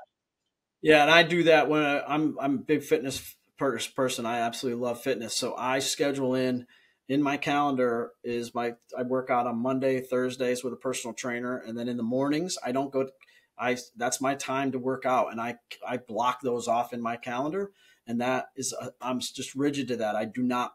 Yeah. And I do that when I'm a big fitness person. I absolutely love fitness. So I schedule in my calendar is I work out on Monday, Thursdays with a personal trainer. And then in the mornings, I don't go to, that's my time to work out, and I block those off in my calendar. And that is, I'm just rigid to that. I do not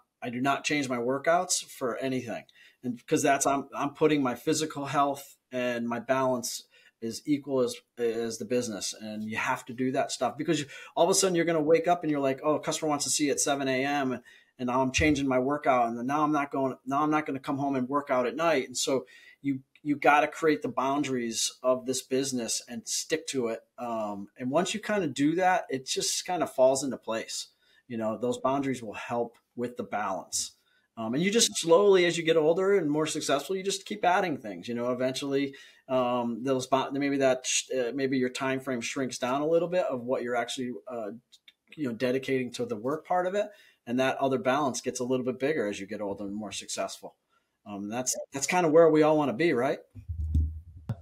change my workouts for anything. And because I'm putting my physical health and my balance is equal as the business. And you have to do that stuff, because all of a sudden you're going to wake up and you're like, oh, a customer wants to see you at 7 a.m. and now I'm changing my workout. And now I'm not going to come home and work out at night. And so you got to create the boundaries of this business and stick to it. And once you kind of do that, it just kind of falls into place. You know, those boundaries will help with the balance. And you just slowly, as you get older and more successful, you just keep adding things. You know, eventually, maybe your time frame shrinks down a little bit of what you're actually, dedicating to the work part of it, and that other balance gets a little bit bigger as you get older and more successful. That's kind of where we all want to be, right?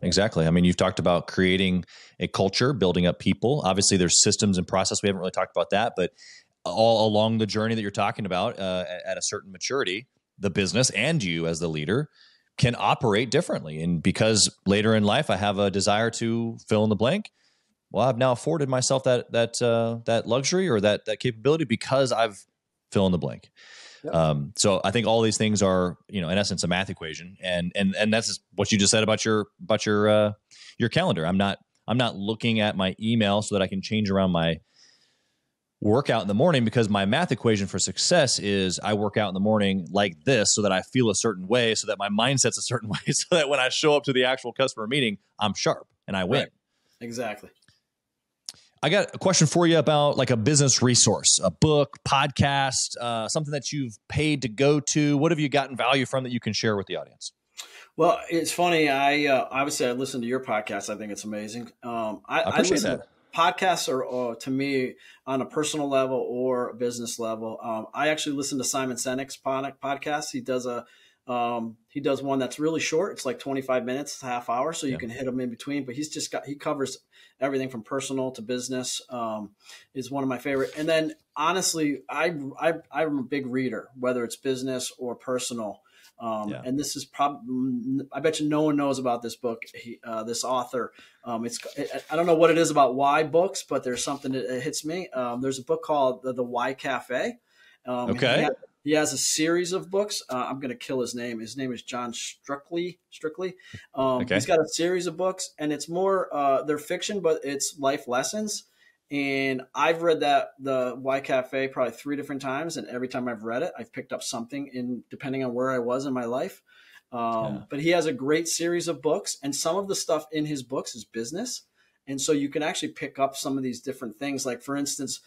Exactly. I mean, you've talked about creating a culture, building up people. Obviously, there's systems and process. We haven't really talked about that, but all along the journey that you're talking about, at a certain maturity, the business and you as the leader can operate differently. And because later in life, I have a desire to fill in the blank. Well, I've now afforded myself that luxury, or that capability, because I've fill in the blank. Yep. So I think all these things are, in essence, a math equation. And that's what you just said about your calendar. I'm not looking at my email so that I can change around my workout in the morning, because my math equation for success is I work out in the morning like this so that I feel a certain way, so that my mindset's a certain way, so that when I show up to the actual customer meeting, I'm sharp and I win. Right. Exactly. I got a question for you about like a business resource, a book, podcast, something that you've paid to go to. What have you gotten value from that you can share with the audience? Well, it's funny. Obviously I listen to your podcast. I think it's amazing. I appreciate that. Podcasts are to me on a personal level or a business level. I actually listen to Simon Sinek's podcast. He does he does one that's really short. It's like 25 minutes, half hour. So you can hit him in between, but he covers everything from personal to business, is one of my favorite. And then honestly, I'm a big reader, whether it's business or personal. And this is probably, I bet you no one knows about this book, this author. I don't know what it is about why books, but there's something that hits me. There's a book called The Why Cafe. Okay. He has a series of books. I'm going to kill his name. His name is John Strickley. Okay. He's got a series of books, and it's more they're fiction, but it's life lessons. And I've read that The Why Cafe probably 3 different times, and every time I've read it, I've picked up something in depending on where I was in my life. But he has a great series of books, and some of the stuff in his books is business. And so you can actually pick up some of these different things. Like, for instance,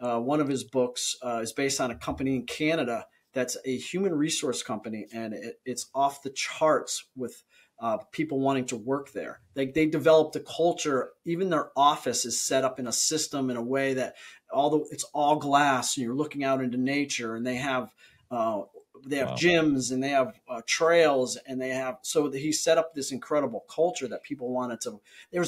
one of his books is based on a company in Canada that's a human resource company, and it's off the charts with people wanting to work there. They developed a culture. Even their office is set up in a system in a way that, although it's all glass and you're looking out into nature, and they have gyms, and they have trails, and they have, so he set up this incredible culture that people wanted to,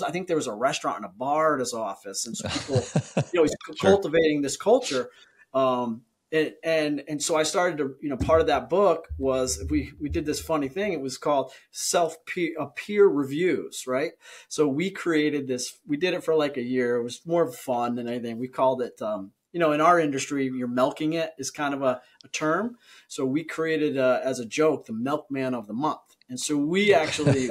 I think there was a restaurant and a bar at his office. And so people, he's cultivating this culture. And so I started to, part of that book was we did this funny thing. It was called peer reviews, right? So we created this, we did it for like a year. It was more fun than anything. We called it, in our industry, you're milking it is kind of a term. So we created as a joke, the milkman of the month. And so we actually,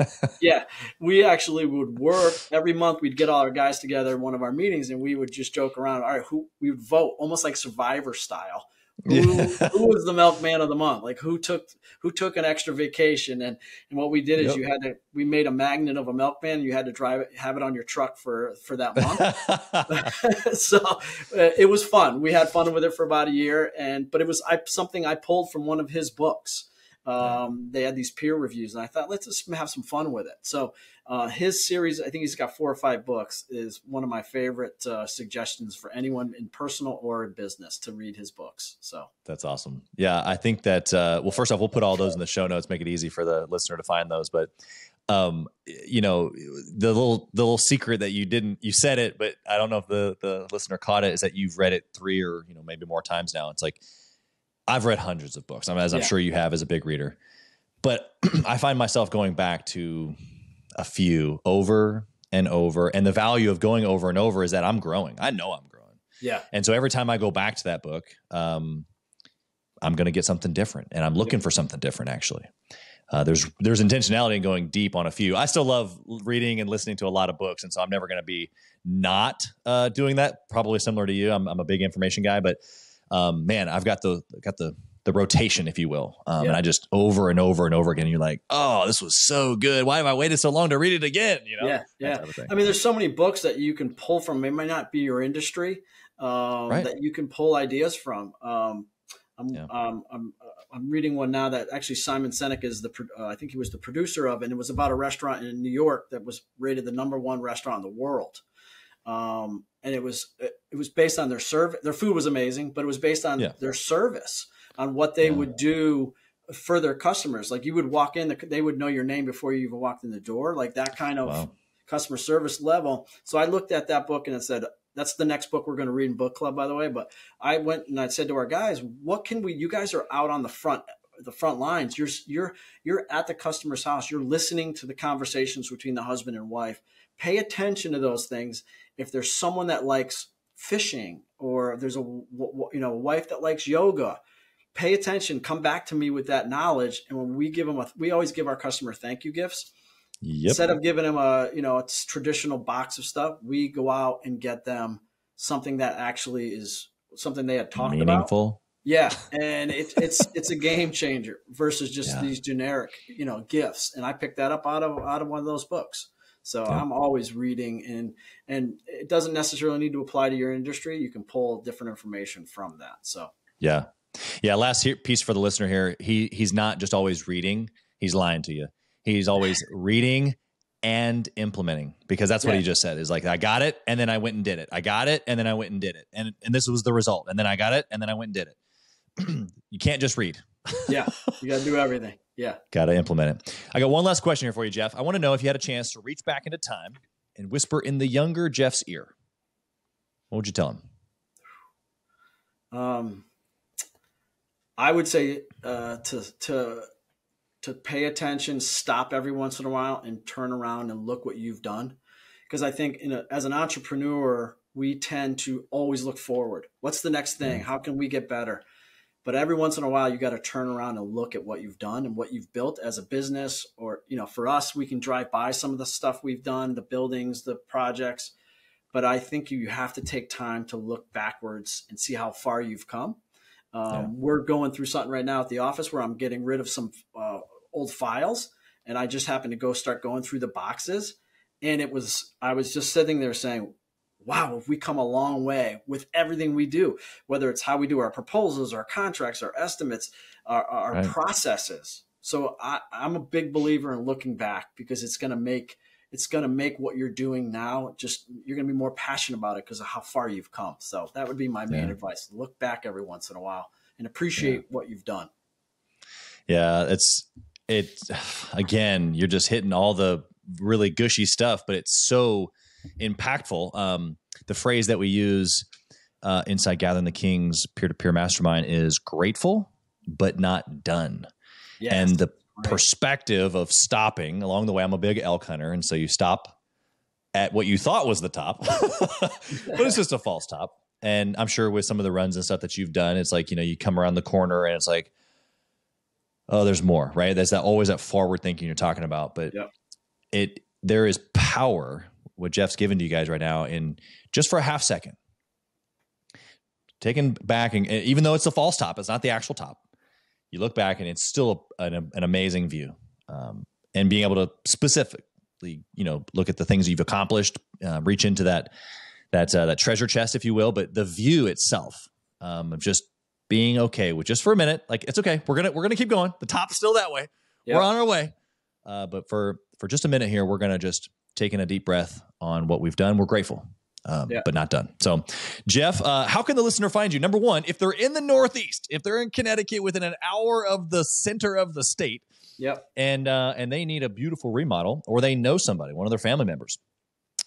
we would work every month. We'd get all our guys together in one of our meetings, and we would just joke around. All right, we would vote almost like Survivor style. Who was the milkman of the month? Like who took an extra vacation? And what we did is we made a magnet of a milkman. You had to have it on your truck for that month. So it was fun. We had fun with it for about a year, but it was something I pulled from one of his books. They had these peer reviews, and I thought, let's just have some fun with it. So his series, I think he's got 4 or 5 books, is one of my favorite suggestions for anyone in personal or in business to read his books. So that's awesome. Yeah, I think that, well, first off, we'll put all those in the show notes, make it easy for the listener to find those. But the little secret that you said it, but I don't know if the listener caught it, is that you've read it 3 or, maybe more times now. It's like, I've read hundreds of books, as I'm sure you have as a big reader, but I find myself going back to a few over and over. And the value of going over and over is that I'm growing. I know I'm growing. Yeah. And so every time I go back to that book, I'm going to get something different, and I'm looking for something different. Actually, there's intentionality in going deep on a few. I still love reading and listening to a lot of books, and so I'm never going to be not doing that. Probably similar to you. I'm a big information guy, but man, I've got the rotation, if you will. And I just over and over and over again, you're like, oh, this was so good. Why have I waited so long to read it again? There's so many books that you can pull from. It might not be your industry, that you can pull ideas from. I'm reading one now that actually Simon Sinek is I think he was the producer of, and it was about a restaurant in New York that was rated the #1 restaurant in the world. And it was based on their service. Their food was amazing, but it was based on their service, on what they would do for their customers. Like, you would walk in, they would know your name before you even walked in the door, like that kind of customer service level. So I looked at that book and I said, that's the next book we're going to read in book club, by the way. But I went and I said to our guys, you guys are out on the front lines. You're at the customer's house. You're listening to the conversations between the husband and wife. Pay attention to those things. If there's someone that likes fishing, or there's a wife that likes yoga, pay attention, come back to me with that knowledge. And when we give them we always give our customer thank you gifts. Yep. Instead of giving them a traditional box of stuff, we go out and get them something that actually is something they had talked about. Meaningful. Yeah. And it's a game changer versus just these generic, gifts. And I picked that up out of one of those books. So I'm always reading, and it doesn't necessarily need to apply to your industry. You can pull different information from that. So yeah. Last piece for the listener here. He's not just always reading. He's lying to you. He's always reading and implementing, because that's what he just said, is like, I got it, and then I went and did it. I got it, and then I went and did it. And this was the result. And then I got it, and then I went and did it. You can't just read. You got to do everything. Yeah. Got to implement it. I got one last question here for you, Jeff. I want to know if you had a chance to reach back into time and whisper in the younger Jeff's ear, what would you tell him? I would say to pay attention, stop every once in a while, and turn around and look what you've done. Because I think as an entrepreneur, we tend to always look forward. What's the next thing? How can we get better? But every once in a while, you got to turn around and look at what you've done and what you've built as a business. Or, you know, for us, we can drive by some of the stuff we've done, the buildings, the projects. But I think you have to take time to look backwards and see how far you've come. We're going through something right now at the office where I'm getting rid of some old files. And I just happened to start going through the boxes. And I was just sitting there saying, wow, have we come a long way with everything we do, whether it's how we do our proposals, our contracts, our estimates, our right. processes. So I'm a big believer in looking back, because it's going to make what you're doing now, just, you're going to be more passionate about it because of how far you've come. So that would be my main advice. Look back every once in a while and appreciate what you've done. Yeah. Again, you're just hitting all the really gushy stuff, but it's so impactful. The phrase that we use inside Gathering the Kings peer-to-peer mastermind is grateful, but not done. Yes. And the perspective of stopping along the way. I'm a big elk hunter. And so you stop at what you thought was the top, but it's just a false top. And I'm sure with some of the runs and stuff that you've done, it's like, you know, you come around the corner and it's like, oh, there's more, right? That's always that forward thinking you're talking about, but there is power, what Jeff's given to you guys right now, in just for a half second, taking back. And even though it's the false top, it's not the actual top. You look back and it's still an amazing view. And being able to specifically, you know, look at the things you've accomplished, reach into that treasure chest, if you will, but the view itself, of just being okay with, just for a minute, like, it's okay. We're going to keep going. The top's still that way. Yep. We're on our way. But for just a minute here, we're going to just take in a deep breath on what we've done. We're grateful, but not done. So Jeff, how can the listener find you? Number one, if they're in the Northeast, if they're in Connecticut within an hour of the center of the state, and they need a beautiful remodel, or they know somebody, one of their family members,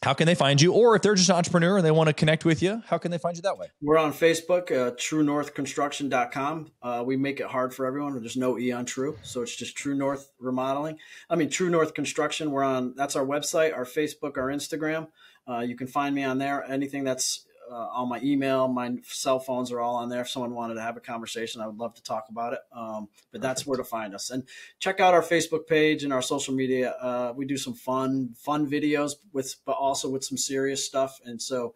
how can they find you? Or if they're just an entrepreneur and they want to connect with you, how can they find you that way? We're on Facebook, truenorthconstruction.com. We make it hard for everyone. There's no E on true. So it's just True North Remodeling. I mean, True North Construction. We're on, that's our website, our Facebook, our Instagram. You can find me on there. Anything that's on my email, my cell phones are all on there. If someone wanted to have a conversation, I would love to talk about it. But that's where to find us. And check out our Facebook page and our social media. We do some fun videos but also with some serious stuff. And so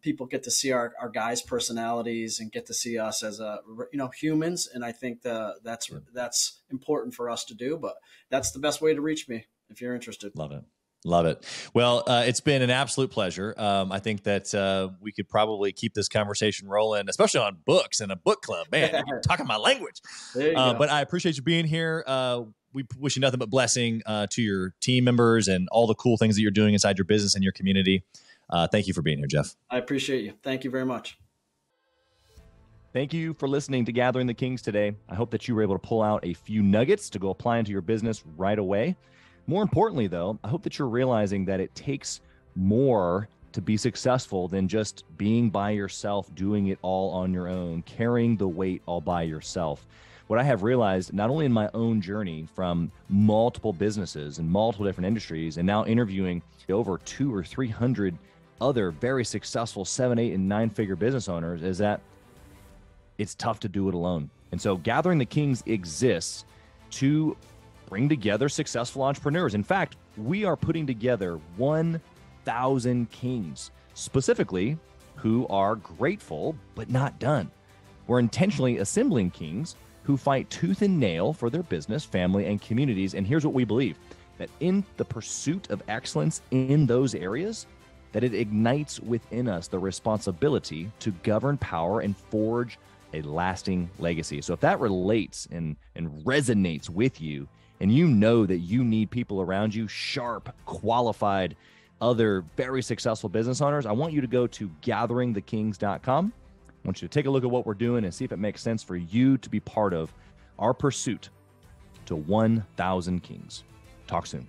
people get to see our guys' personalities and get to see us as humans. And I think that's important for us to do, but that's the best way to reach me if you're interested. Love it. Love it. Well, it's been an absolute pleasure. I think that we could probably keep this conversation rolling, especially on books and a book club. Man, you're talking my language. But I appreciate you being here. We wish you nothing but blessing to your team members and all the cool things that you're doing inside your business and your community. Thank you for being here, Jeff. I appreciate you. Thank you very much. Thank you for listening to Gathering the Kings today. I hope that you were able to pull out a few nuggets to go apply into your business right away. More importantly, though, I hope that you're realizing that it takes more to be successful than just being by yourself, doing it all on your own, carrying the weight all by yourself. What I have realized, not only in my own journey from multiple businesses and multiple different industries, and now interviewing over 200 or 300 other very successful 7-, 8-, and 9-figure business owners, is that it's tough to do it alone. And so Gathering the Kings exists to bring together successful entrepreneurs. In fact, we are putting together 1,000 kings, specifically who are grateful but not done. We're intentionally assembling kings who fight tooth and nail for their business, family, and communities. And here's what we believe, that in the pursuit of excellence in those areas, that it ignites within us the responsibility to govern power and forge a lasting legacy. So if that relates and resonates with you, and you know that you need people around you, sharp, qualified, other very successful business owners, I want you to go to gatheringthekings.com. I want you to take a look at what we're doing and see if it makes sense for you to be part of our pursuit to 1,000 kings. Talk soon.